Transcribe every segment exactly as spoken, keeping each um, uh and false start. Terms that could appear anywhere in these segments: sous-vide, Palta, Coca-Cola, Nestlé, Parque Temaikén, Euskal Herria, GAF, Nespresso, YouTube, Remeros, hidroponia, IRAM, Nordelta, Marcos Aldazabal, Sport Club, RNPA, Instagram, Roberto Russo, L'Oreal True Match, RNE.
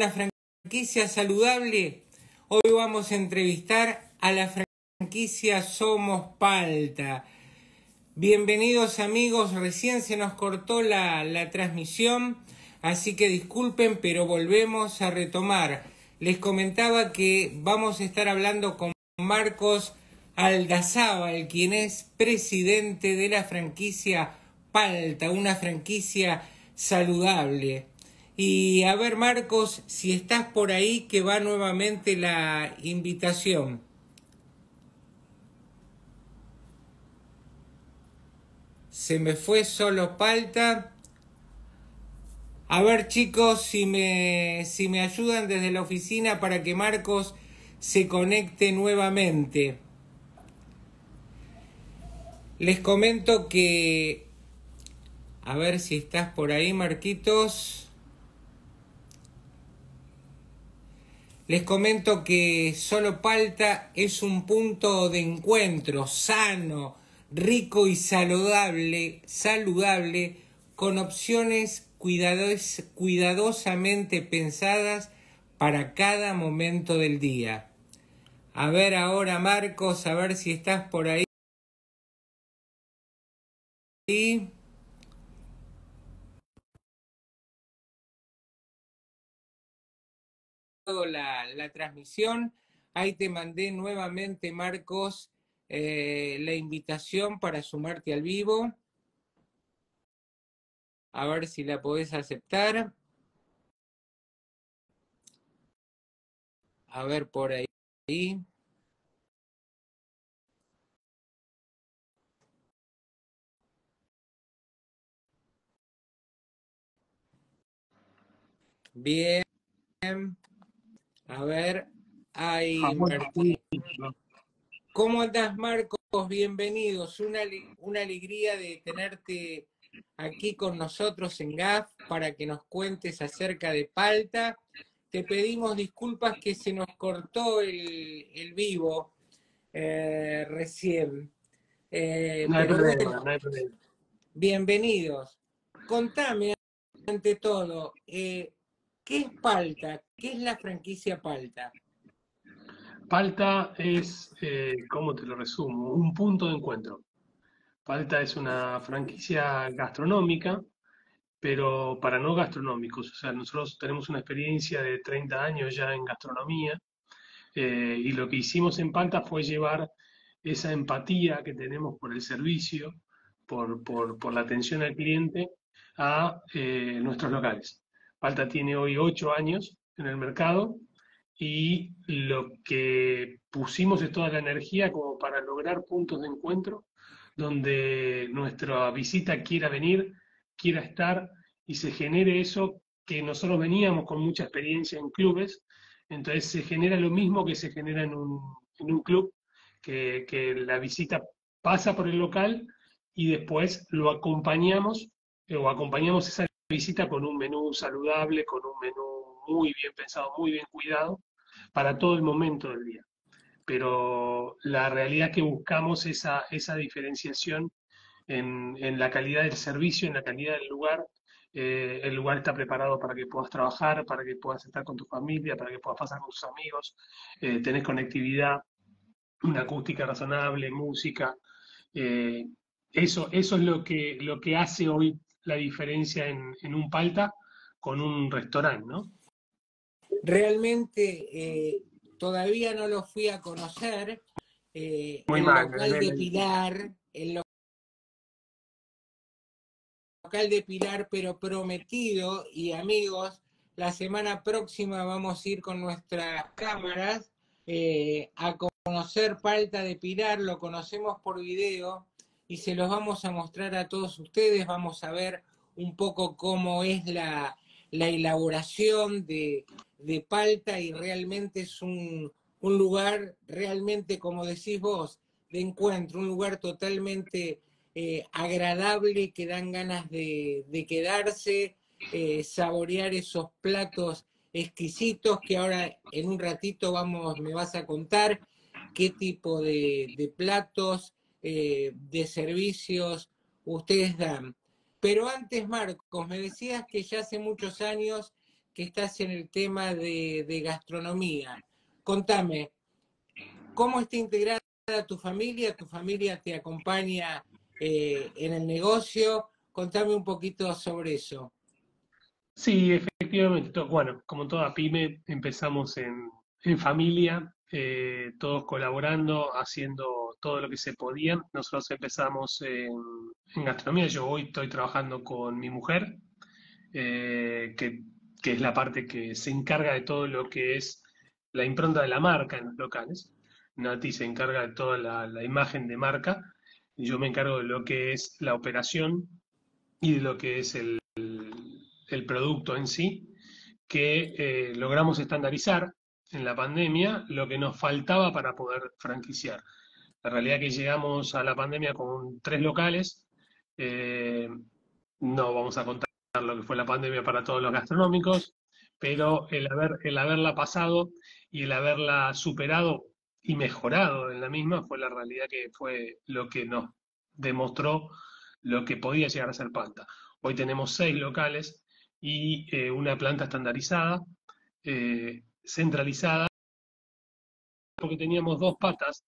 una franquicia saludable? Hoy vamos a entrevistar a la franquicia Somos Palta. Bienvenidos amigos, recién se nos cortó la, la transmisión, así que disculpen, pero volvemos a retomar. Les comentaba que vamos a estar hablando con Marcos Aldazabal, quien es presidente de la franquicia Palta, una franquicia saludable. Y a ver, Marcos, si estás por ahí, que va nuevamente la invitación. Se me fue solo Palta. A ver, chicos, si me, si me ayudan desde la oficina para que Marcos se conecte nuevamente. Les comento que... A ver si estás por ahí, Marquitos. Les comento que Solo Palta es un punto de encuentro sano, rico y saludable, saludable, con opciones cuidados, cuidadosamente pensadas para cada momento del día. A ver ahora, Marcos, a ver si estás por ahí. La, la transmisión, ahí te mandé nuevamente, Marcos, eh, la invitación para sumarte al vivo. A ver si la podés aceptar. A ver por ahí. Bien. A ver, ahí. ¿Cómo andás, Marcos? Bienvenidos. Una, una alegría de tenerte aquí con nosotros en G A F para que nos cuentes acerca de Palta. Te pedimos disculpas que se nos cortó el, el vivo eh, recién. Eh, no hay pero problema, bueno, no hay problema. Bienvenidos. Contame, ante todo, eh, ¿qué es Palta? ¿Qué es la franquicia Palta? Palta es, eh, ¿cómo te lo resumo? Un punto de encuentro. Palta es una franquicia gastronómica, pero para no gastronómicos. O sea, nosotros tenemos una experiencia de treinta años ya en gastronomía, eh, y lo que hicimos en Palta fue llevar esa empatía que tenemos por el servicio, por, por, por la atención al cliente, a eh, nuestros locales. Palta tiene hoy ocho años en el mercado y lo que pusimos es toda la energía como para lograr puntos de encuentro donde nuestra visita quiera venir, quiera estar y se genere eso que nosotros veníamos con mucha experiencia en clubes, entonces se genera lo mismo que se genera en un, en un club, que, que la visita pasa por el local y después lo acompañamos eh, o acompañamos esa visita con un menú saludable, con un menú muy bien pensado, muy bien cuidado, para todo el momento del día. Pero la realidad que buscamos es esa, esa diferenciación en, en la calidad del servicio, en la calidad del lugar. Eh, el lugar está preparado para que puedas trabajar, para que puedas estar con tu familia, para que puedas pasar con tus amigos, eh, tenés conectividad, una acústica razonable, música. Eh, eso, eso es lo que, lo que hace hoy la diferencia en, en un Palta con un restaurante, ¿no? Realmente eh, todavía no lo fui a conocer. Eh, Muy el mal, local de Pilar, el local de Pilar, pero prometido, y amigos, la semana próxima vamos a ir con nuestras cámaras eh, a conocer Palta de Pilar, lo conocemos por video, y se los vamos a mostrar a todos ustedes, vamos a ver un poco cómo es la, la elaboración de, de Palta, y realmente es un, un lugar, realmente como decís vos, de encuentro, un lugar totalmente eh, agradable, que dan ganas de, de quedarse, eh, saborear esos platos exquisitos, que ahora en un ratito vamos, me vas a contar qué tipo de, de platos, Eh, de servicios ustedes dan. Pero antes, Marcos, me decías que ya hace muchos años que estás en el tema de, de gastronomía. Contame, ¿cómo está integrada tu familia? ¿Tu familia te acompaña eh, en el negocio? Contame un poquito sobre eso. Sí, efectivamente. Bueno, como toda pyme, empezamos en, en familia, eh, todos colaborando, haciendo todo lo que se podía. Nosotros empezamos en, en gastronomía. Yo hoy estoy trabajando con mi mujer, eh, que, que es la parte que se encarga de todo lo que es la impronta de la marca en los locales. Nati se encarga de toda la, la imagen de marca. Y yo me encargo de lo que es la operación y de lo que es el, el producto en sí, que eh, logramos estandarizar en la pandemia lo que nos faltaba para poder franquiciar. La realidad es que llegamos a la pandemia con tres locales. Eh, no vamos a contar lo que fue la pandemia para todos los gastronómicos, pero el, haber, el haberla pasado y el haberla superado y mejorado en la misma fue la realidad que fue lo que nos demostró lo que podía llegar a ser Palta. Hoy tenemos seis locales y eh, una planta estandarizada, eh, centralizada, porque teníamos dos patas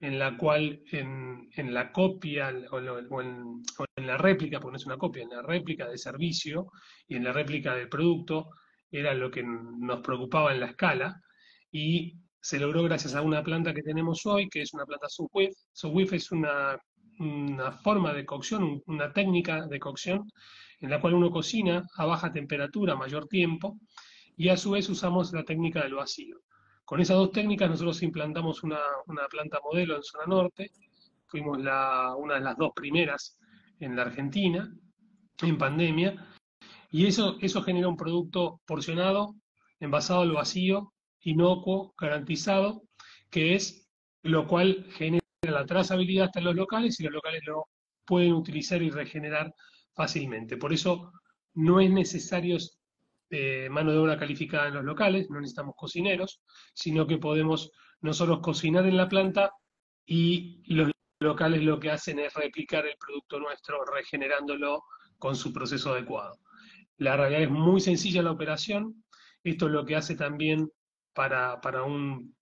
en la cual en, en la copia o en, o, en, o en la réplica, porque no es una copia, en la réplica de servicio y en la réplica del producto era lo que nos preocupaba en la escala, y se logró gracias a una planta que tenemos hoy, que es una planta sous-vide. Sous-vide es una, una forma de cocción, una técnica de cocción, en la cual uno cocina a baja temperatura, mayor tiempo, y a su vez usamos la técnica del vacío. Con esas dos técnicas nosotros implantamos una, una planta modelo en zona norte, fuimos la, una de las dos primeras en la Argentina, en pandemia, y eso, eso genera un producto porcionado, envasado al vacío, inocuo, garantizado, que es lo cual genera la trazabilidad hasta los locales y los locales lo pueden utilizar y regenerar fácilmente. Por eso no es necesario eh, mano de obra calificada en los locales, no necesitamos cocineros, sino que podemos nosotros cocinar en la planta y los locales lo que hacen es replicar el producto nuestro regenerándolo con su proceso adecuado. La realidad es muy sencilla la operación, esto es lo que hace también para, para un,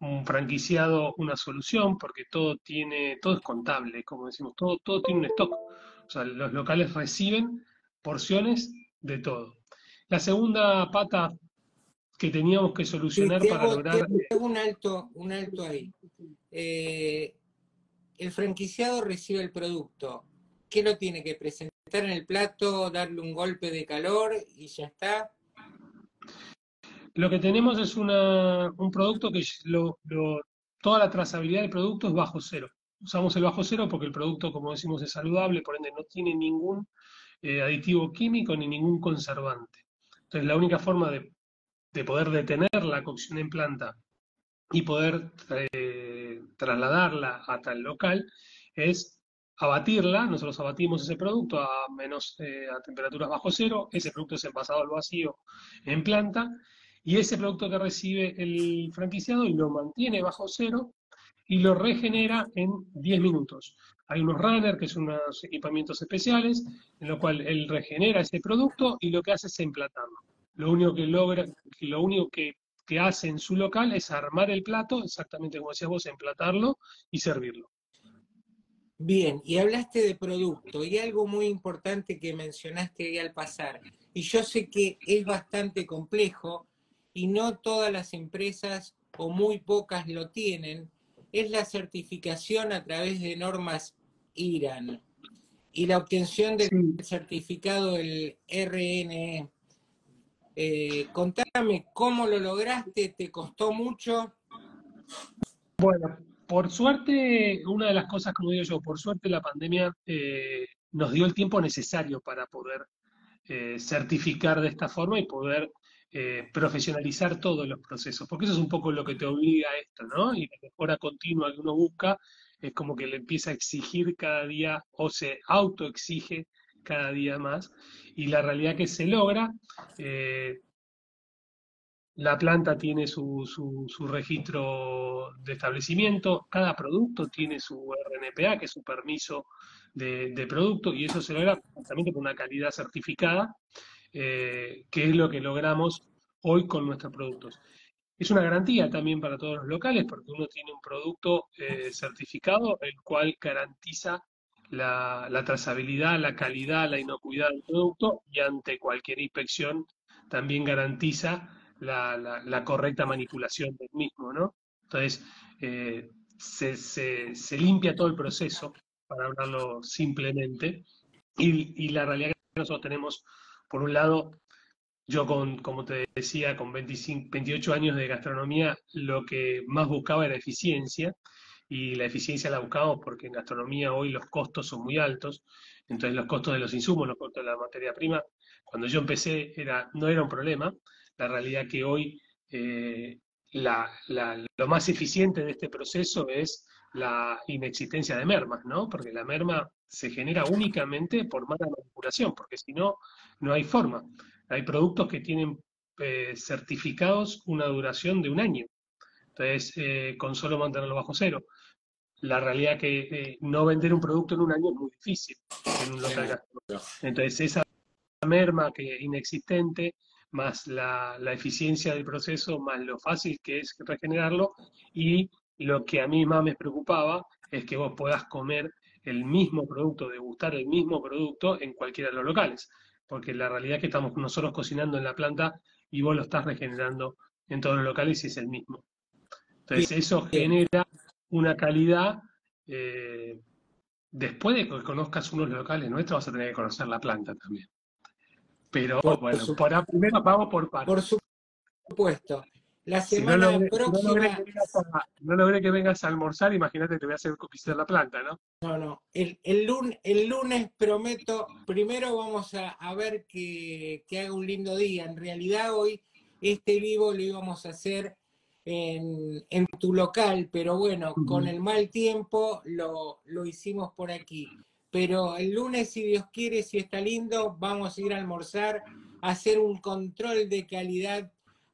un franquiciado una solución, porque todo tiene, todo es contable, como decimos, todo, todo tiene un stock. O sea, los locales reciben porciones de todo. La segunda pata que teníamos que solucionar sí, para hago, lograr... Te hago un alto, un alto ahí. Eh, el franquiciado recibe el producto. ¿Qué lo tiene que presentar en el plato, darle un golpe de calor y ya está? Lo que tenemos es una, un producto que lo, lo, toda la trazabilidad del producto es bajo cero. Usamos el bajo cero porque el producto, como decimos, es saludable, por ende no tiene ningún eh, aditivo químico ni ningún conservante. Entonces la única forma de, de poder detener la cocción en planta y poder eh, trasladarla hasta el local es abatirla. Nosotros abatimos ese producto a, menos, eh, a temperaturas bajo cero, ese producto es envasado al vacío en planta, y ese producto que recibe el franquiciado lo mantiene bajo cero y lo regenera en diez minutos. Hay unos runners, que son unos equipamientos especiales, en lo cual él regenera ese producto y lo que hace es emplatarlo. Lo único que logra, lo único que, que hace en su local es armar el plato, exactamente como decías vos, emplatarlo y servirlo. Bien, y hablaste de producto, y algo muy importante que mencionaste ahí al pasar, y yo sé que es bastante complejo, y no todas las empresas, o muy pocas lo tienen, es la certificación a través de normas I RAM y la obtención del sí. certificado del R N E. Eh, contame, ¿cómo lo lograste? ¿Te costó mucho? Bueno, por suerte, una de las cosas, como digo yo, por suerte la pandemia eh, nos dio el tiempo necesario para poder eh, certificar de esta forma y poder Eh, profesionalizar todos los procesos, porque eso es un poco lo que te obliga a esto, ¿no? Y la mejora continua que uno busca es como que le empieza a exigir cada día, o se autoexige cada día más, y la realidad que se logra, eh, la planta tiene su, su, su registro de establecimiento, cada producto tiene su R N P A, que es su permiso de, de producto, y eso se logra justamente con una calidad certificada, Eh, que es lo que logramos hoy con nuestros productos. Es una garantía también para todos los locales, porque uno tiene un producto eh, certificado, el cual garantiza la, la trazabilidad, la calidad, la inocuidad del producto, y ante cualquier inspección también garantiza la, la, la correcta manipulación del mismo, ¿no? Entonces, eh, se, se, se limpia todo el proceso, para hablarlo simplemente, y, y la realidad que nosotros tenemos, por un lado, yo, con, como te decía, con veinticinco, veintiocho años de gastronomía, lo que más buscaba era eficiencia, y la eficiencia la buscamos porque en gastronomía hoy los costos son muy altos, entonces los costos de los insumos, los costos de la materia prima, cuando yo empecé era, no era un problema. La realidad que hoy eh, la, la, lo más eficiente de este proceso es la inexistencia de mermas, ¿no? Porque la merma se genera únicamente por mala manipulación, porque si no, no hay forma. Hay productos que tienen eh, certificados una duración de un año. Entonces, eh, con solo mantenerlo bajo cero. La realidad que eh, no vender un producto en un año es muy difícil en un local gastronómico. Entonces, esa merma que es inexistente, más la, la eficiencia del proceso, más lo fácil que es regenerarlo, y lo que a mí más me preocupaba es que vos puedas comer el mismo producto, degustar el mismo producto en cualquiera de los locales. Porque la realidad es que estamos nosotros cocinando en la planta y vos lo estás regenerando en todos los locales y es el mismo. Entonces bien, eso genera una calidad. Eh, después de que conozcas unos locales nuestros, vas a tener que conocer la planta también. Pero por, bueno, por para primero vamos por partes. Por supuesto. La semana si no logré, próxima... No logré que, no que vengas a almorzar, imagínate que te voy a hacer visitar la planta, ¿no? No, no. El, el, lunes, el lunes prometo, primero vamos a, a ver que, que haga un lindo día. En realidad hoy este vivo lo íbamos a hacer en, en tu local, pero bueno, uh-huh. con el mal tiempo lo, lo hicimos por aquí. Pero el lunes, si Dios quiere, si está lindo, vamos a ir a almorzar, a hacer un control de calidad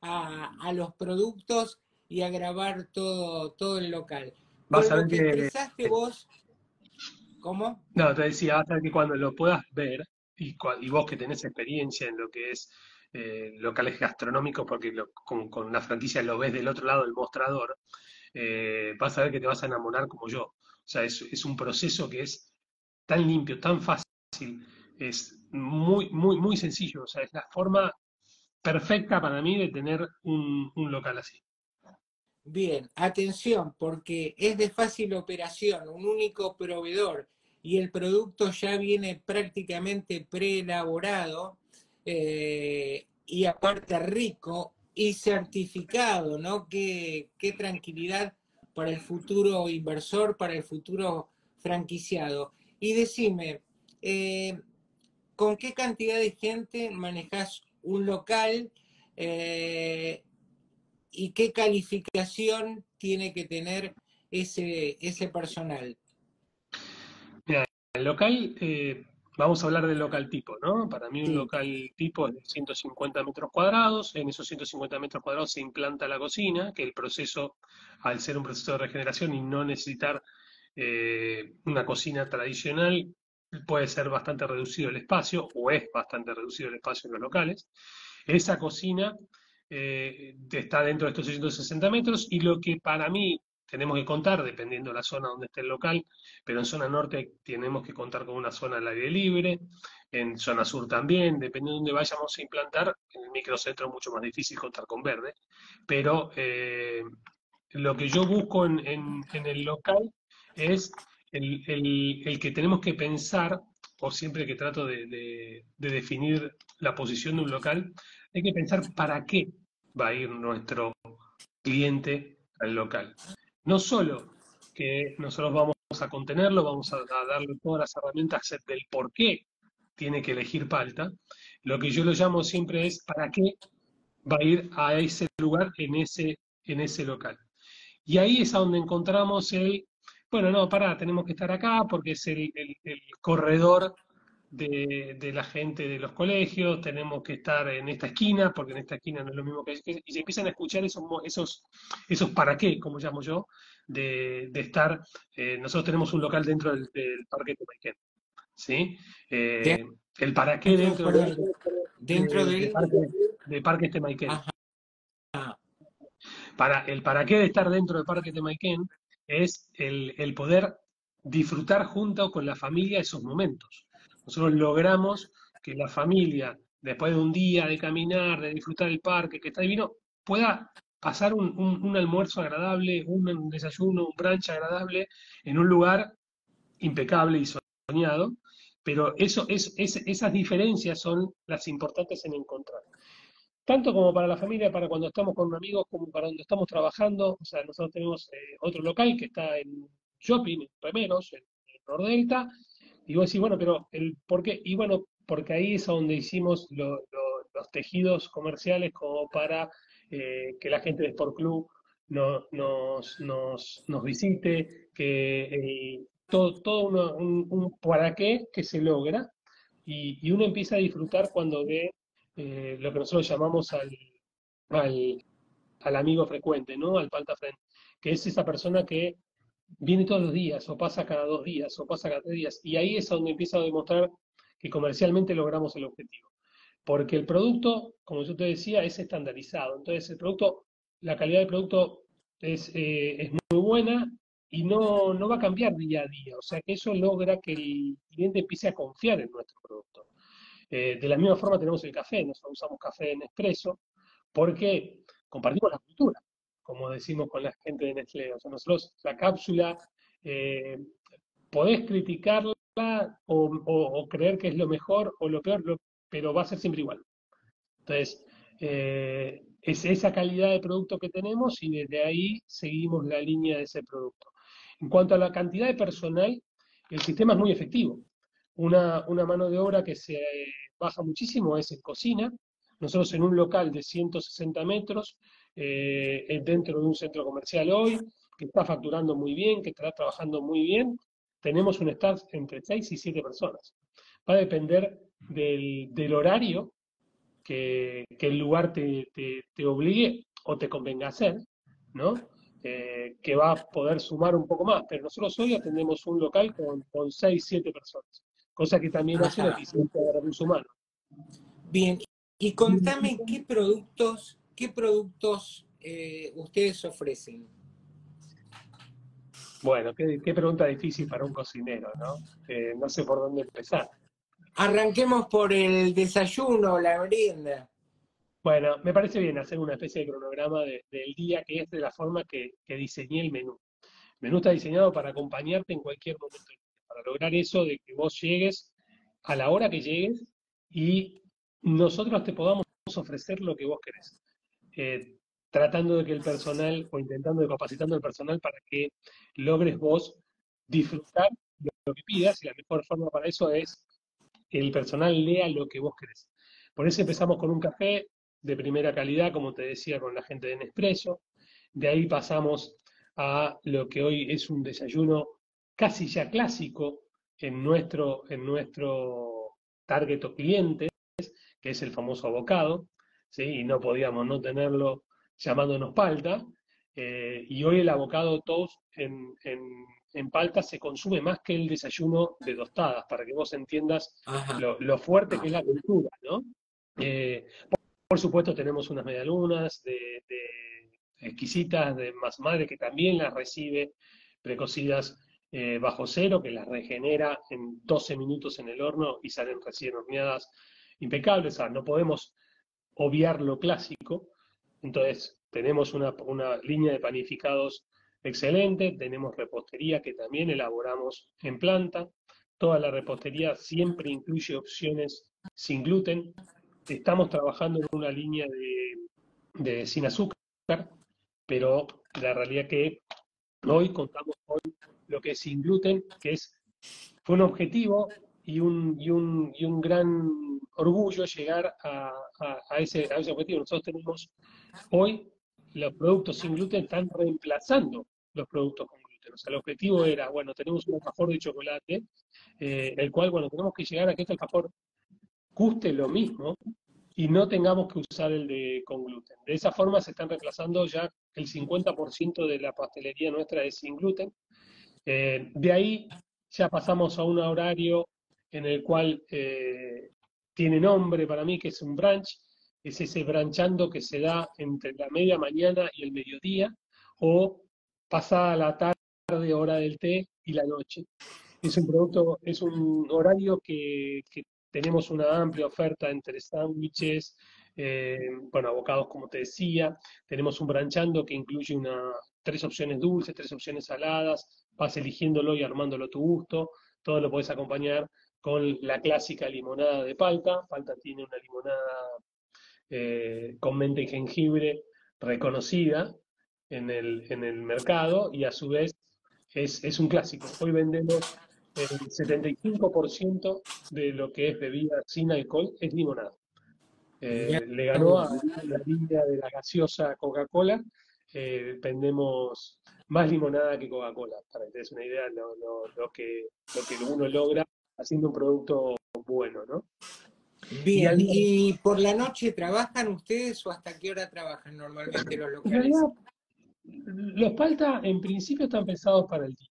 A, a los productos y a grabar todo, todo el local. Vas a ver que expresaste vos, ¿cómo? No, te decía, vas a ver que cuando lo puedas ver, y, y vos que tenés experiencia en lo que es eh, locales gastronómicos, porque lo, con, con una franquicia lo ves del otro lado del mostrador, eh, vas a ver que te vas a enamorar como yo. O sea, es, es un proceso que es tan limpio, tan fácil, es muy, muy, muy sencillo. O sea, es la forma perfecta para mí de tener un, un local así. Bien, atención, porque es de fácil operación, un único proveedor, y el producto ya viene prácticamente preelaborado, eh, y aparte rico y certificado, ¿no? Qué, qué tranquilidad para el futuro inversor, para el futuro franquiciado. Y decime, eh, ¿con qué cantidad de gente manejás un local, eh, y qué calificación tiene que tener ese, ese personal? Mira, el local, eh, vamos a hablar del local tipo, ¿no? Para mí un sí. local tipo es de ciento cincuenta metros cuadrados. En esos ciento cincuenta metros cuadrados se implanta la cocina, que el proceso, al ser un proceso de regeneración y no necesitar eh, una cocina tradicional, puede ser bastante reducido el espacio, o es bastante reducido el espacio en los locales. Esa cocina eh, está dentro de estos seiscientos sesenta metros, y lo que para mí tenemos que contar, dependiendo de la zona donde esté el local, pero en zona norte tenemos que contar con una zona al aire libre, en zona sur también, dependiendo de dónde vayamos a implantar. En el microcentro es mucho más difícil contar con verde, pero eh, lo que yo busco en, en, en el local es... El, el, el que tenemos que pensar, o siempre que trato de, de, de definir la posición de un local, hay que pensar para qué va a ir nuestro cliente al local. No solo que nosotros vamos a contenerlo, vamos a, a darle todas las herramientas del por qué tiene que elegir Palta. Lo que yo lo llamo siempre es para qué va a ir a ese lugar en ese, en ese local. Y ahí es a donde encontramos el... Bueno, no, pará, tenemos que estar acá porque es el, el, el corredor de, de la gente de los colegios, tenemos que estar en esta esquina porque en esta esquina no es lo mismo que... Y se empiezan a escuchar esos, esos, esos para qué, como llamo yo, de, de estar... Eh, nosotros tenemos un local dentro del, del Parque Temaikén, ¿sí? Eh, el para qué dentro, dentro del, del, del, del Parque, de Parque Temaikén. Ajá. para el para qué de estar dentro del Parque Temaikén es el, el poder disfrutar junto con la familia esos momentos. Nosotros logramos que la familia, después de un día de caminar, de disfrutar el parque, que está divino, pueda pasar un, un, un almuerzo agradable, un, un desayuno, un brunch agradable, en un lugar impecable y soñado, pero eso, es, es, esas diferencias son las importantes en encontrar. Tanto como para la familia, para cuando estamos con amigos, como para cuando estamos trabajando. O sea, nosotros tenemos eh, otro local que está en shopping, en Remeros, en, en Nordelta, y vos decís, bueno, pero el por qué, y bueno, porque ahí es donde hicimos lo, lo, los tejidos comerciales como para eh, que la gente de Sport Club no, nos, nos, nos visite, que eh, todo, todo una, un, un para qué que se logra, y, y uno empieza a disfrutar cuando ve eh, lo que nosotros llamamos al, al, al amigo frecuente, ¿no? Al Palta friend, que es esa persona que viene todos los días, o pasa cada dos días, o pasa cada tres días, y ahí es donde empieza a demostrar que comercialmente logramos el objetivo. Porque el producto, como yo te decía, es estandarizado. Entonces el producto, la calidad del producto es, eh, es muy buena y no, no va a cambiar día a día. O sea que eso logra que el cliente empiece a confiar en nuestro producto. Eh, de la misma forma tenemos el café. Nosotros usamos café de Nespresso porque compartimos la cultura, como decimos con la gente de Nestlé. O sea, nosotros la cápsula eh, podés criticarla, O, o, o creer que es lo mejor o lo peor, lo, pero va a ser siempre igual. Entonces, eh, es esa calidad de producto que tenemos y desde ahí seguimos la línea de ese producto. En cuanto a la cantidad de personal, el sistema es muy efectivo. Una, una mano de obra que se baja muchísimo es en cocina. Nosotros en un local de ciento sesenta metros, eh, dentro de un centro comercial hoy, que está facturando muy bien, que está trabajando muy bien, tenemos un staff entre seis y siete personas. Va a depender del, del horario que, que el lugar te, te, te obligue o te convenga hacer, ¿no? Eh, que va a poder sumar un poco más. Pero nosotros hoy atendemos un local con, con seis, siete personas, cosa que también hace la eficiencia de recursos humanos. Bien, y contame qué productos, qué productos eh, ustedes ofrecen. Bueno, qué, qué pregunta difícil para un cocinero, ¿no? Eh, no sé por dónde empezar. Arranquemos por el desayuno, la merienda. Bueno, me parece bien hacer una especie de cronograma de, del día, que es de la forma que, que diseñé el menú. El menú está diseñado para acompañarte en cualquier momento, para lograr eso de que vos llegues a la hora que llegues y nosotros te podamos ofrecer lo que vos querés. Eh, tratando de que el personal, o intentando de capacitando al personal para que logres vos disfrutar de lo que pidas, y la mejor forma para eso es que el personal lea lo que vos querés. Por eso empezamos con un café de primera calidad, como te decía, con la gente de Nespresso. De ahí pasamos a lo que hoy es un desayuno casi ya clásico en nuestro, en nuestro target o clientes, que es el famoso avocado, ¿sí? Y no podíamos no tenerlo llamándonos Palta, eh, y hoy el avocado toast en, en, en Palta se consume más que el desayuno de tostadas, para que vos entiendas lo, lo fuerte que es la cultura, ¿no? Eh, por, por supuesto tenemos unas medialunas de, de exquisitas, de más madre, que también las recibe precocidas eh, bajo cero, que las regenera en doce minutos en el horno y salen recién horneadas impecables. O sea, no podemos obviar lo clásico. Entonces, tenemos una, una línea de panificados excelente, tenemos repostería que también elaboramos en planta. Toda la repostería siempre incluye opciones sin gluten. Estamos trabajando en una línea de, de sin azúcar, pero la realidad que hoy contamos con lo que es sin gluten, que es, fue un objetivo y un, y un, y un gran orgullo llegar a, a, a, ese, a ese objetivo. Nosotros tenemos hoy los productos sin gluten están reemplazando los productos con gluten. O sea, el objetivo era, bueno, tenemos un alfajor de chocolate, eh, el cual, bueno, tenemos que llegar a que este alfajor guste lo mismo y no tengamos que usar el de con gluten. De esa forma se están reemplazando ya el cincuenta por ciento de la pastelería nuestra es sin gluten. Eh, de ahí ya pasamos a un horario en el cual eh, tiene nombre para mí, que es un brunch, es ese branchando que se da entre la media mañana y el mediodía, o pasada la tarde, hora del té, y la noche. Es un producto, es un horario que, que tenemos una amplia oferta entre sándwiches, eh, bueno, abocados como te decía, tenemos un branchando que incluye una, tres opciones dulces, tres opciones saladas, vas eligiéndolo y armándolo a tu gusto, todo lo podés acompañar con la clásica limonada de Palta. Palta tiene una limonada eh, con menta y jengibre reconocida en el, en el mercado, y a su vez es, es un clásico. Hoy vendemos el setenta y cinco por ciento de lo que es bebida sin alcohol es limonada. Eh, le ganó a la línea de la gaseosa Coca-Cola. Eh, vendemos más limonada que Coca-Cola, para que te des una idea lo, lo, lo, que, lo que uno logra haciendo un producto bueno, ¿no? Bien, ¿y por la noche trabajan ustedes o hasta qué hora trabajan normalmente los locales? Los Palta en principio están pensados para el día,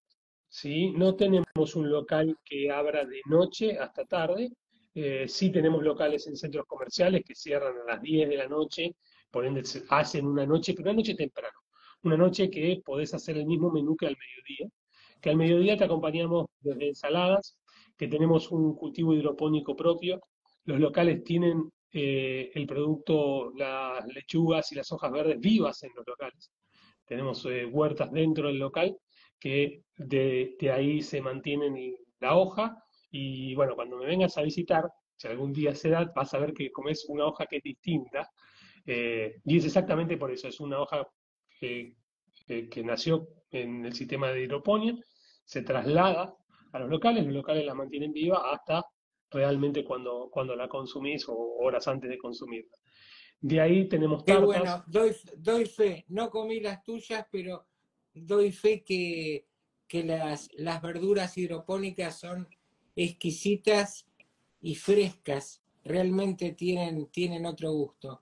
¿sí? No tenemos un local que abra de noche hasta tarde, eh, sí tenemos locales en centros comerciales que cierran a las diez de la noche, por ende hacen una noche, pero una noche temprano, una noche que podés hacer el mismo menú que al mediodía, que al mediodía te acompañamos desde ensaladas, que tenemos un cultivo hidropónico propio, los locales tienen eh, el producto, las lechugas y las hojas verdes vivas en los locales, tenemos eh, huertas dentro del local que de, de ahí se mantienen y la hoja, y bueno, cuando me vengas a visitar, si algún día se da, vas a ver que comes una hoja que es distinta, eh, y es exactamente por eso, es una hoja que, que, que nació en el sistema de hidroponía, se traslada a los locales, los locales la mantienen viva hasta realmente cuando, cuando la consumís o horas antes de consumirla. De ahí tenemos tartas. Qué bueno, doy, doy fe, no comí las tuyas, pero doy fe que, que las, las verduras hidropónicas son exquisitas y frescas, realmente tienen, tienen otro gusto.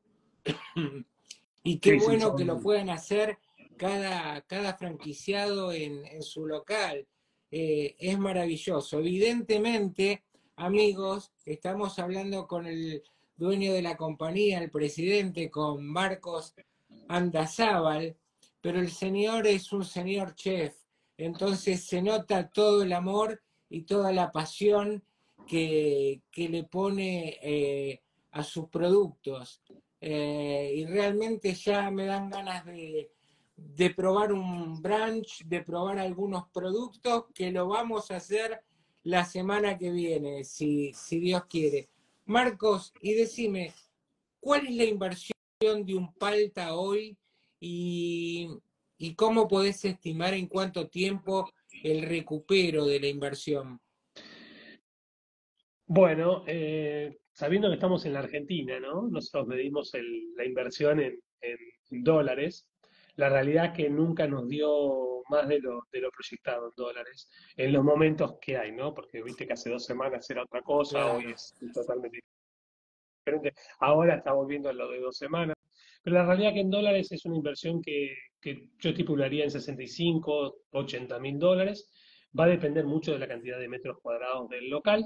Y qué sí, bueno sí, que lo puedan hacer cada, cada franquiciado en, en su local. Eh, es maravilloso. Evidentemente, amigos, estamos hablando con el dueño de la compañía, el presidente, con Marcos Aldazabal, pero el señor es un señor chef, entonces se nota todo el amor y toda la pasión que, que le pone eh, a sus productos. Eh, y realmente ya me dan ganas de... de probar un brunch, de probar algunos productos, que lo vamos a hacer la semana que viene, si, si Dios quiere. Marcos, y decime, ¿cuál es la inversión de un Palta hoy y, y cómo podés estimar en cuánto tiempo el recupero de la inversión? Bueno, eh, sabiendo que estamos en la Argentina, ¿no? Nosotros medimos el, la inversión en, en dólares. La realidad es que nunca nos dio más de lo, de lo proyectado en dólares, en los momentos que hay, ¿no? Porque viste que hace dos semanas era otra cosa, claro. Hoy es totalmente diferente. Ahora está volviendo a lo de dos semanas. Pero la realidad es que en dólares es una inversión que, que yo estipularía en sesenta y cinco, ochenta mil dólares. Va a depender mucho de la cantidad de metros cuadrados del local,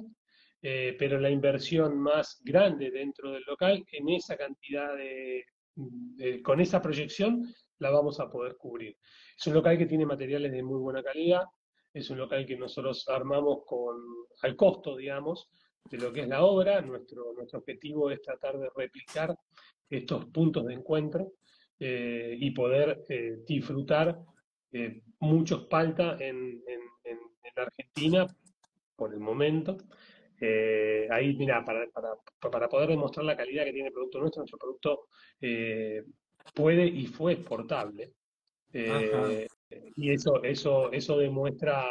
eh, pero la inversión más grande dentro del local, en esa cantidad de... de con esa proyección, la vamos a poder cubrir. Es un local que tiene materiales de muy buena calidad, es un local que nosotros armamos con, al costo, digamos, de lo que es la obra. Nuestro, nuestro objetivo es tratar de replicar estos puntos de encuentro eh, y poder eh, disfrutar eh, muchos Palta en, en, en, en Argentina por el momento. Eh, ahí, mira, para, para, para poder demostrar la calidad que tiene el producto nuestro, nuestro producto... Eh, puede y fue exportable, eh, y eso, eso, eso demuestra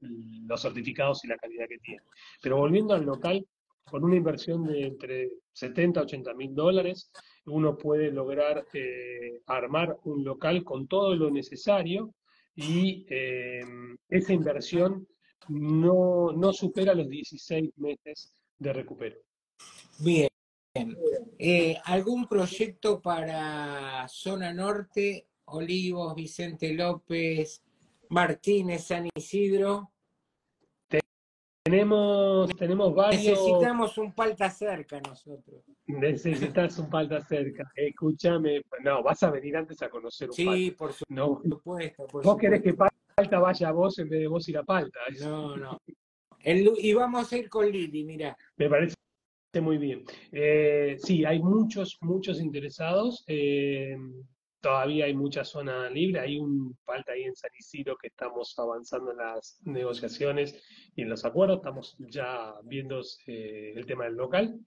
los certificados y la calidad que tiene. Pero volviendo al local, con una inversión de entre setenta a ochenta mil dólares, uno puede lograr eh, armar un local con todo lo necesario, y eh, esa inversión no, no supera los dieciséis meses de recupero. Bien. Bien. Eh, ¿Algún proyecto para Zona Norte? Olivos, Vicente López, Martínez, San Isidro. Tenemos, tenemos varios... Necesitamos un Palta cerca nosotros. Necesitas un Palta cerca. Escúchame, no, vas a venir antes a conocer un sí, Palta. Sí, por, su... no. por supuesto. Por vos supuesto. Querés que Palta vaya a vos en vez de vos ir a Palta. No, no. El, y vamos a ir con Lili, mirá. Me parece muy bien. Eh, sí, hay muchos, muchos interesados. Eh, Todavía hay mucha zona libre, hay un Palta ahí en San Isidro que estamos avanzando en las negociaciones y en los acuerdos, estamos ya viendo eh, el tema del local.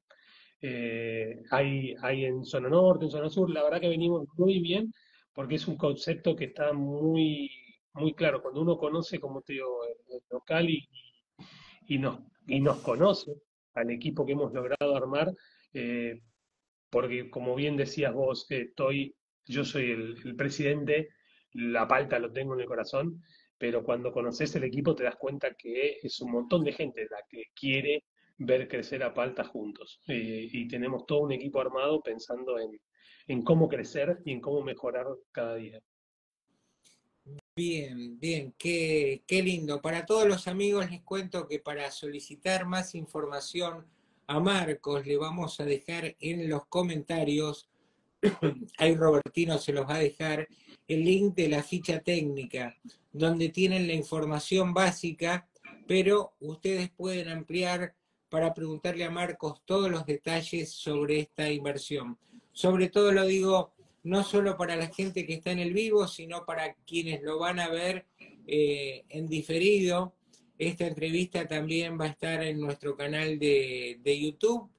Eh, hay, hay en zona norte, en zona sur, la verdad que venimos muy bien porque es un concepto que está muy, muy claro. Cuando uno conoce, como te digo, el, el local y, y, nos, y nos conoce al equipo que hemos logrado armar, eh, porque como bien decías vos, eh, estoy... Yo soy el, el presidente, la Palta lo tengo en el corazón, pero cuando conoces el equipo te das cuenta que es un montón de gente la que quiere ver crecer a Palta juntos. Eh, y tenemos todo un equipo armado pensando en, en cómo crecer y en cómo mejorar cada día. Bien, bien, qué, qué lindo. Para todos los amigos les cuento que para solicitar más información a Marcos le vamos a dejar en los comentarios... Ahí Robertino se los va a dejar el link de la ficha técnica, donde tienen la información básica, pero ustedes pueden ampliar para preguntarle a Marcos todos los detalles sobre esta inversión. Sobre todo lo digo, no solo para la gente que está en el vivo, sino para quienes lo van a ver eh, en diferido. Esta entrevista también va a estar en nuestro canal de, de YouTube,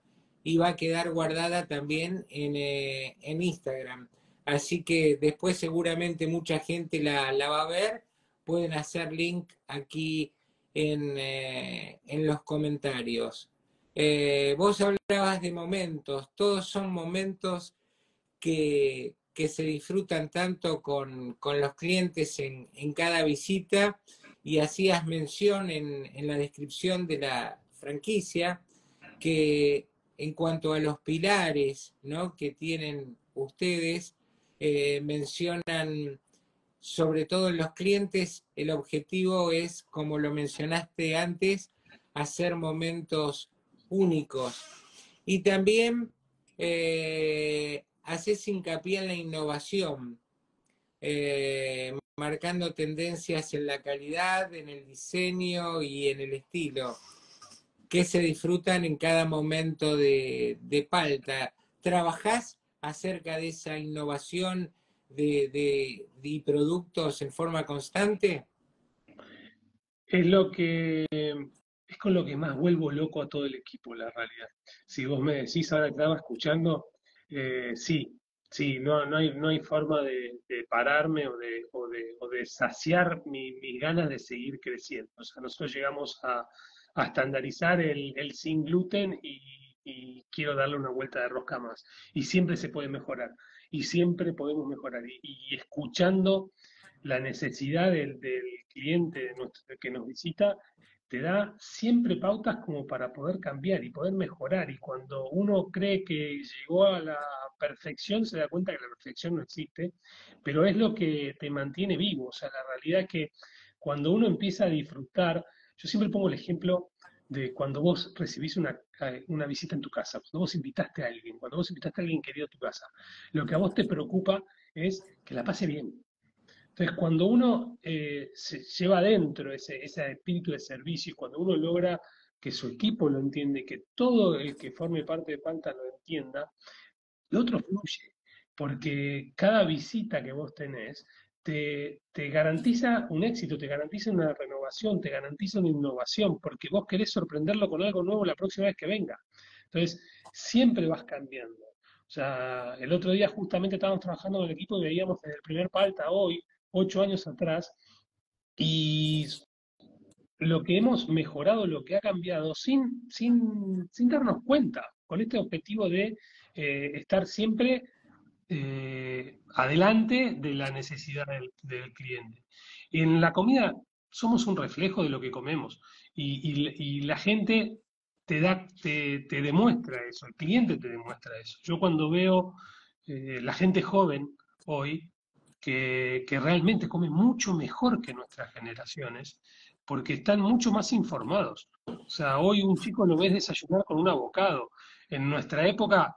y va a quedar guardada también en, eh, en Instagram. Así que después seguramente mucha gente la, la va a ver. Pueden hacer link aquí en, eh, en los comentarios. Eh, vos hablabas de momentos. Todos son momentos que, que se disfrutan tanto con, con los clientes en, en cada visita. Y hacías mención en, en la descripción de la franquicia que... En cuanto a los pilares, ¿no?, que tienen ustedes, eh, mencionan, sobre todo en los clientes, el objetivo es, como lo mencionaste antes, hacer momentos únicos. Y también eh, haces hincapié en la innovación, eh, marcando tendencias en la calidad, en el diseño y en el estilo, que se disfrutan en cada momento de, de Palta. ¿Trabajás acerca de esa innovación de, de, de productos en forma constante? Es lo que es con lo que más vuelvo loco a todo el equipo, la realidad. Si vos me decís ahora que estaba escuchando, eh, sí, sí, no, no, hay, no hay forma de, de pararme o de, o de, o de saciar mi, mis ganas de seguir creciendo. O sea, nosotros llegamos a... a estandarizar el, el sin gluten y, y quiero darle una vuelta de rosca más. Y siempre se puede mejorar, y siempre podemos mejorar. Y, y escuchando la necesidad del, del cliente de nuestro, que nos visita, te da siempre pautas como para poder cambiar y poder mejorar. Y cuando uno cree que llegó a la perfección, se da cuenta que la perfección no existe, pero es lo que te mantiene vivo. O sea, la realidad es que cuando uno empieza a disfrutar, yo siempre pongo el ejemplo de cuando vos recibís una, una visita en tu casa, cuando vos invitaste a alguien, cuando vos invitaste a alguien querido a tu casa, lo que a vos te preocupa es que la pase bien. Entonces, cuando uno eh, se lleva adentro ese, ese espíritu de servicio, y cuando uno logra que su equipo lo entiende, que todo el que forme parte de Palta lo entienda, lo otro fluye, porque cada visita que vos tenés, Te, te garantiza un éxito, te garantiza una renovación, te garantiza una innovación, porque vos querés sorprenderlo con algo nuevo la próxima vez que venga. Entonces, siempre vas cambiando. O sea, el otro día justamente estábamos trabajando con el equipo y veíamos desde el primer Palta hoy, ocho años atrás, y lo que hemos mejorado, lo que ha cambiado, sin, sin, sin darnos cuenta, con este objetivo de eh, estar siempre... Eh, adelante de la necesidad del, del cliente. En la comida somos un reflejo de lo que comemos y, y, y la gente te, da, te, te demuestra eso, el cliente te demuestra eso. Yo cuando veo eh, la gente joven hoy que, que realmente come mucho mejor que nuestras generaciones, porque están mucho más informados. O sea, hoy un chico lo ves desayunar con un abocado. En nuestra época,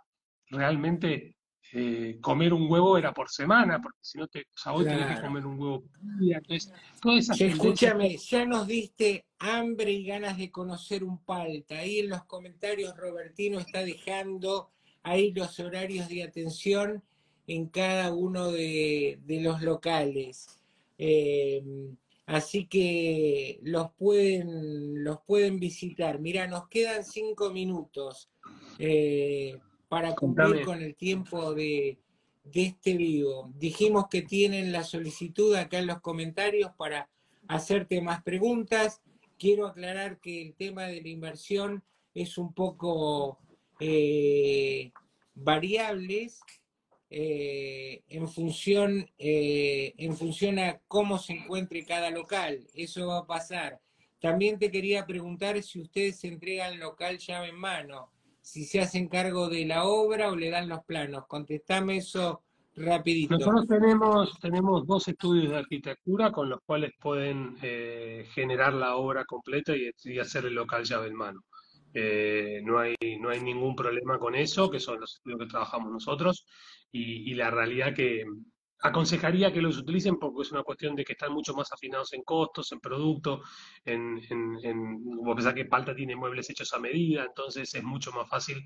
realmente eh, comer un huevo era por semana, porque si no, te, o sea, hoy claro. tenés que comer un huevo por día. Entonces, todas esas Escúchame, tendencias... ya nos diste hambre y ganas de conocer un Palta. Ahí en los comentarios Robertino está dejando ahí los horarios de atención en cada uno de, de los locales. Eh, así que los pueden, los pueden visitar. Mirá, nos quedan cinco minutos eh, para cumplir Contame. con el tiempo de, de este vivo. Dijimos que tienen la solicitud acá en los comentarios para hacerte más preguntas. Quiero aclarar que el tema de la inversión es un poco eh, variables, Eh, en función eh, en función a cómo se encuentre cada local. Eso va a pasar. También te quería preguntar si ustedes entregan local llave en mano, si se hacen cargo de la obra o le dan los planos. Contestame eso rapidito. Nosotros tenemos, tenemos dos estudios de arquitectura con los cuales pueden eh, generar la obra completa y, y hacer el local llave en mano. Eh, no hay, no hay ningún problema con eso, que son los estudios que trabajamos nosotros, y, y la realidad que aconsejaría que los utilicen porque es una cuestión de que están mucho más afinados en costos, en producto, en, en, en vos pensás que Palta tiene muebles hechos a medida, entonces es mucho más fácil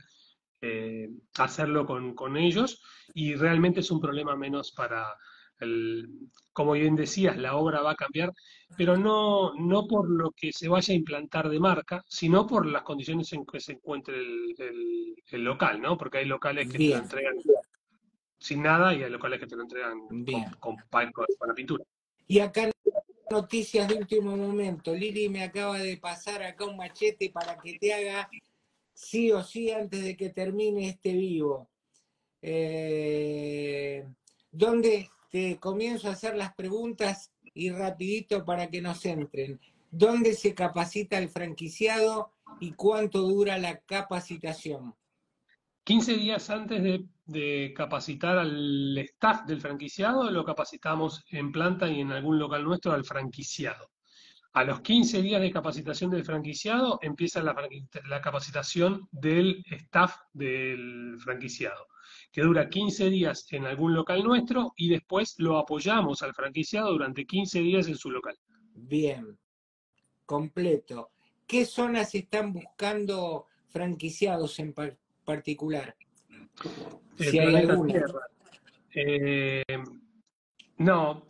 eh, hacerlo con, con ellos, y realmente es un problema menos para... El, como bien decías, la obra va a cambiar, pero no, no por lo que se vaya a implantar de marca, sino por las condiciones en que se encuentre el, el, el local, ¿no? Porque hay locales que bien. te lo entregan sin nada y hay locales que te lo entregan bien. con, con, con, con la pintura. Y acá noticias de último momento. Lili me acaba de pasar acá un machete para que te haga sí o sí antes de que termine este vivo. Eh, ¿Dónde...? Te comienzo a hacer las preguntas y rapidito para que nos entren. ¿Dónde se capacita el franquiciado y cuánto dura la capacitación? quince días antes de, de capacitar al staff del franquiciado, lo capacitamos en planta y en algún local nuestro al franquiciado. A los quince días de capacitación del franquiciado empieza la, la capacitación del staff del franquiciado, que dura quince días en algún local nuestro y después lo apoyamos al franquiciado durante quince días en su local. Bien, completo. ¿Qué zonas están buscando franquiciados en par particular? Si hay alguna. Eh, no,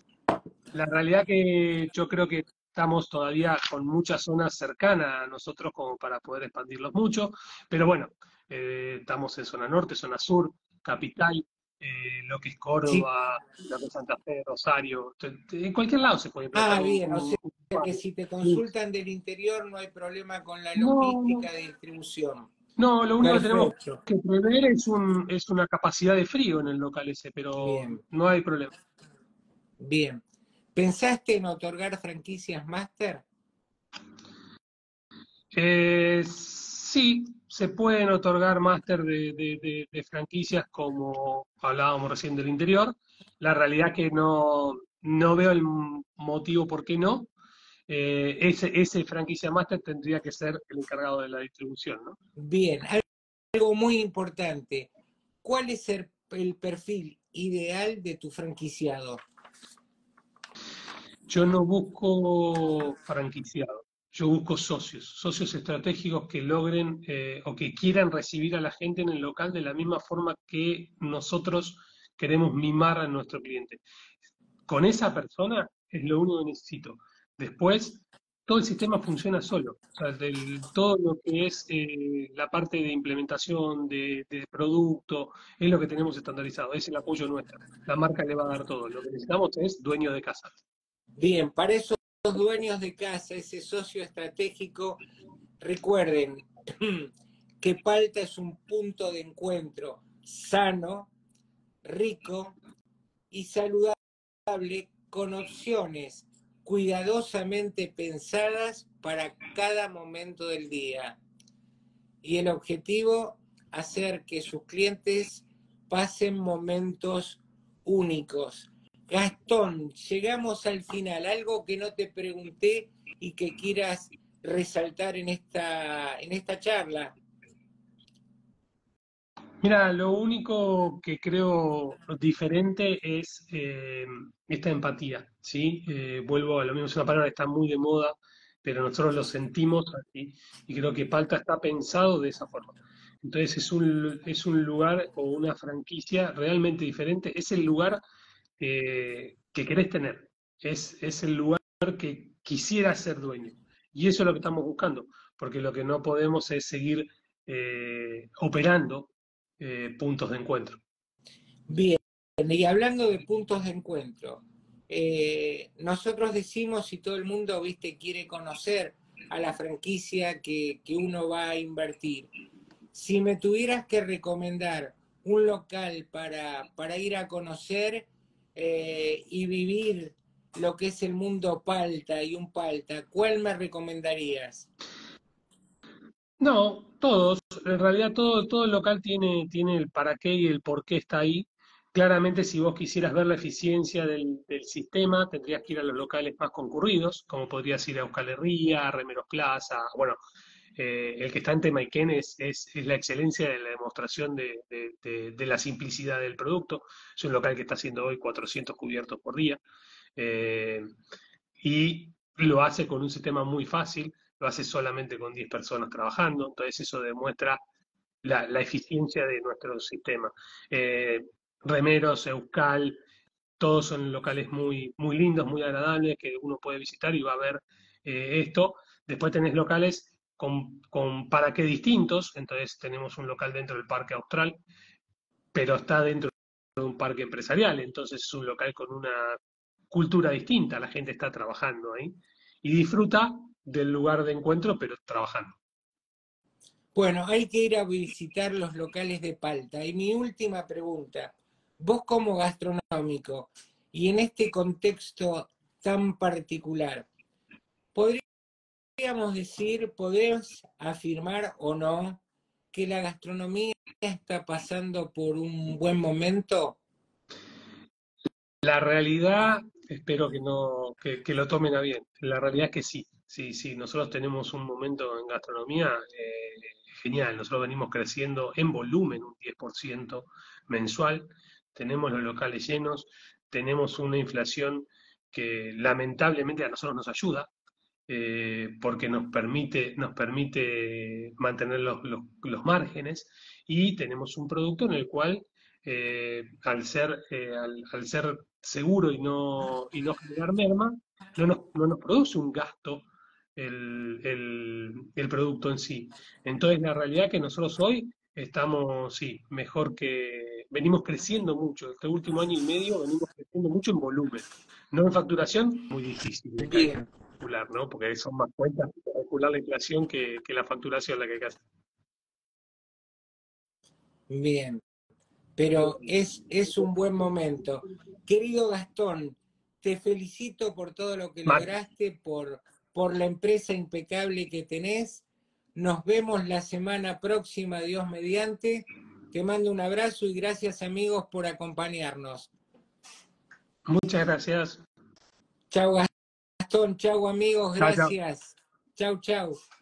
la realidad que yo creo que estamos todavía con muchas zonas cercanas a nosotros como para poder expandirlos mucho, pero bueno, eh, estamos en zona norte, zona sur, Capital, eh, lo que es Córdoba, sí. lo que es Santa Fe, Rosario, te, te, en cualquier lado se puede implantar. Ah, bien, un, o sea un... que si te consultan sí. del interior no hay problema con la logística no, no. de distribución. No, lo único Perfecto. que tenemos que prever es, un, es una capacidad de frío en el local ese, pero bien. no hay problema. Bien. ¿Pensaste en otorgar franquicias máster? Eh, sí. Se pueden otorgar máster de, de, de, de franquicias como hablábamos recién del interior. La realidad que no, no veo el motivo por qué no. Eh, ese, ese franquicia máster tendría que ser el encargado de la distribución, ¿no? Bien, algo muy importante. ¿Cuál es el, el perfil ideal de tu franquiciado? Yo no busco franquiciado. Yo busco socios, socios estratégicos que logren eh, o que quieran recibir a la gente en el local de la misma forma que nosotros queremos mimar a nuestro cliente. Con esa persona es lo único que necesito. Después, todo el sistema funciona solo. O sea, del, todo lo que es eh, la parte de implementación, de, de producto, es lo que tenemos estandarizado, es el apoyo nuestro. La marca le va a dar todo. Lo que necesitamos es dueño de casa. Bien, para eso... Los dueños de casa, ese socio estratégico, recuerden que Palta es un punto de encuentro sano, rico y saludable, con opciones cuidadosamente pensadas para cada momento del día. Y el objetivo, hacer que sus clientes pasen momentos únicos. Gastón, llegamos al final. Algo que no te pregunté y que quieras resaltar en esta, en esta charla. Mira, lo único que creo diferente es eh, esta empatía, ¿sí? Eh, vuelvo a lo mismo, es una palabra que está muy de moda, pero nosotros lo sentimos así, y creo que Palta está pensado de esa forma. Entonces es un, es un lugar o una franquicia realmente diferente, es el lugar eh, que querés tener, es, es el lugar que quisieras ser dueño. Y eso es lo que estamos buscando, porque lo que no podemos es seguir eh, operando Eh, puntos de encuentro. Bien, y hablando de puntos de encuentro, eh, nosotros decimos, si todo el mundo, viste, quiere conocer a la franquicia que, que uno va a invertir, si me tuvieras que recomendar un local para, para ir a conocer eh, y vivir lo que es el mundo Palta y un Palta, ¿cuál me recomendarías? No, todos. En realidad todo, todo el local tiene, tiene el para qué y el por qué está ahí. Claramente, si vos quisieras ver la eficiencia del, del sistema, tendrías que ir a los locales más concurridos, como podrías ir a Euskal Herria, a Remeros Plaza. Bueno, eh, el que está en Temaikén es, es, es la excelencia de la demostración de, de, de, de la simplicidad del producto. Es un local que está haciendo hoy cuatrocientos cubiertos por día. Eh, y lo hace con un sistema muy fácil. Lo hace solamente con diez personas trabajando, entonces eso demuestra la, la eficiencia de nuestro sistema. Eh, Remeros, Euskal, todos son locales muy, muy lindos, muy agradables, que uno puede visitar y va a ver eh, esto. Después tenés locales con, con para qué distintos, entonces tenemos un local dentro del Parque Austral, pero está dentro de un parque empresarial, entonces es un local con una cultura distinta, la gente está trabajando ahí y disfruta del lugar de encuentro, pero trabajando. Bueno, hay que ir a visitar los locales de Palta. Y mi última pregunta, vos como gastronómico, y en este contexto tan particular, ¿podríamos decir, podés afirmar o no, que la gastronomía está pasando por un buen momento? La realidad, espero que, no, que, que lo tomen a bien, la realidad es que sí. Sí, sí, nosotros tenemos un momento en gastronomía eh, genial, nosotros venimos creciendo en volumen un diez por ciento mensual, tenemos los locales llenos, tenemos una inflación que lamentablemente a nosotros nos ayuda, eh, porque nos permite, nos permite mantener los, los, los márgenes, y tenemos un producto en el cual eh, al ser, eh, al, al ser seguro y no, y no generar merma, no nos, no nos produce un gasto El, el, el producto en sí. Entonces la realidad es que nosotros hoy estamos, sí, mejor que... Venimos creciendo mucho, este último año y medio venimos creciendo mucho en volumen. No en facturación, muy difícil de calcular, ¿no? Porque son más cuentas para calcular la inflación que, que la facturación la que hay que hacer. Bien, pero es, es un buen momento. Querido Gastón, te felicito por todo lo que Mar... lograste, por... por la empresa impecable que tenés. Nos vemos la semana próxima, Dios mediante. Te mando un abrazo y gracias, amigos, por acompañarnos. Muchas gracias. Chau, Gastón. Chau, amigos. Gracias. Chau, chau.